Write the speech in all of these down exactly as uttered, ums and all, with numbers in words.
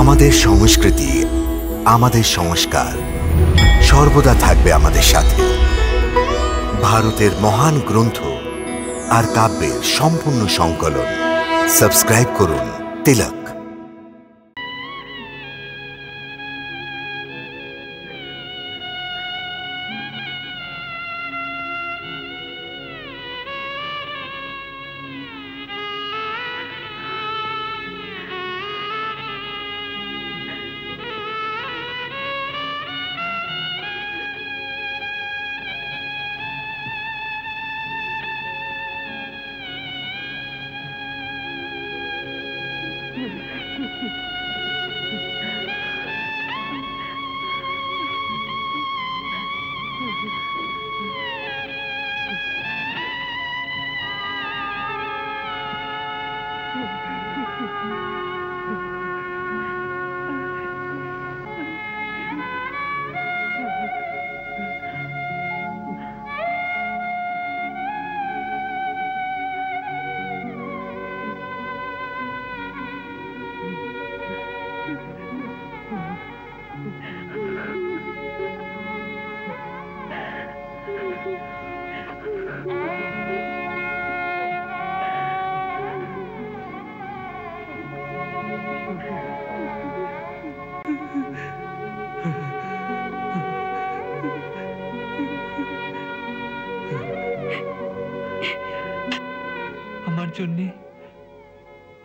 আমাদের সংস্কৃতি, আমাদের সংস্কার সর্বদা থাকবে আমাদের সাথে। ভারতের মহান গ্রন্থ আর কাব্যের সম্পূর্ণ সংকলন। সাবস্ক্রাইব করুন তিলক।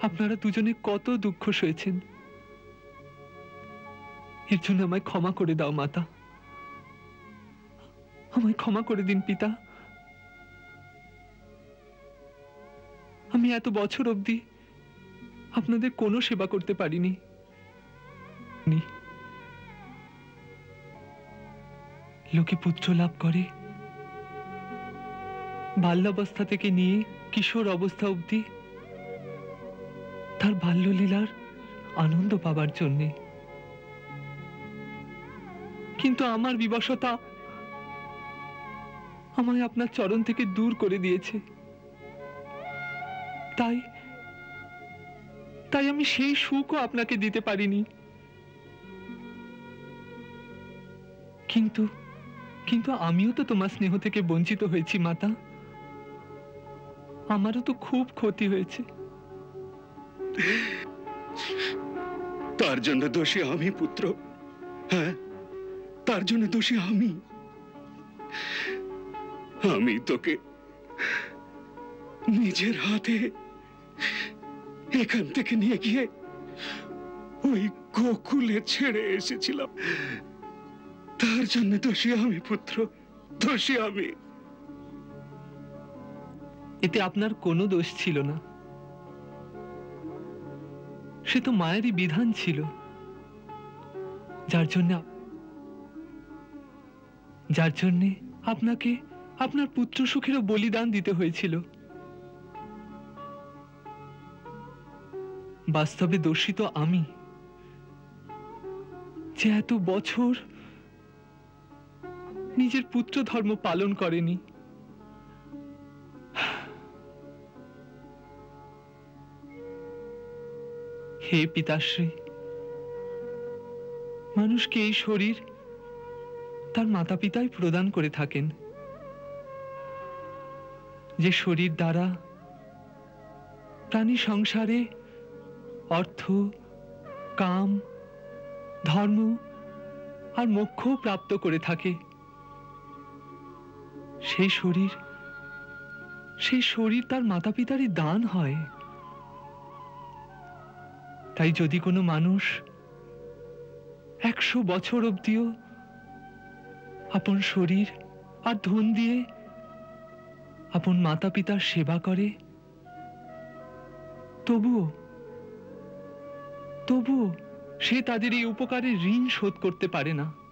আপনারা দুজনে কত দুঃখ সয়েছেন, এর জন্য আমায় ক্ষমা করে দাও মাতা, আমায় ক্ষমা করে দিন পিতা। আমি এত বছর অবধি আপনাদের কোনো সেবা করতে পারিনি। লোকে পুত্র লাভ করে, বাল্যাবস্থা থেকে নিয়ে কিশোর অবস্থা অবধি তার বাল্যলীলার আনন্দ পাবার জন্যে, কিন্তু আমার বিবশতা আমায় আপনার চরণ থেকে দূর করে দিয়েছে। তাই তাই আমি সেই সুখও আপনাকে দিতে পারিনি। কিন্তু কিন্তু আমিও তো তোমার স্নেহ থেকে বঞ্চিত হয়েছি মাতা, আমারও তো খুব ক্ষতি হয়েছে। তার জন্য দোষী আমি পুত্র, হ্যাঁ তার জন্য দোষী আমি। আমি তোকে নিজের হাতে এখান থেকে নিয়ে গিয়ে ওই গোকুলে ছেড়ে এসেছিলাম, তার জন্য দোষী আমি পুত্র, দোষী আমি। এতে আপনার কোনো দোষ ছিল না, সে তো মায়েরই বিধান ছিল, যার জন্য যার জন্য আপনাকে আপনার পুত্র সুখেরও বলিদান দিতে হয়েছিল। বাস্তবে দোষী তো আমি, যে এত বছর নিজের পুত্র ধর্ম পালন করেনি। হে পিতাশ্রী, মানুষকে এই শরীর তার মাতা পিতাই প্রদান করে থাকেন, যে শরীর দ্বারা প্রাণী সংসারে অর্থ, কাম, ধর্ম আর মোক্ষ প্রাপ্ত করে থাকে। সেই শরীর সেই শরীর তার মাতা পিতারই দান হয়। তাই যদি কোনো মানুষ একশো বছর অবধিও আপন শরীর আর ধন দিয়ে আপন মাতা পিতার সেবা করে, তবুও তবুও সে তাদের এই উপকারের ঋণ শোধ করতে পারে না।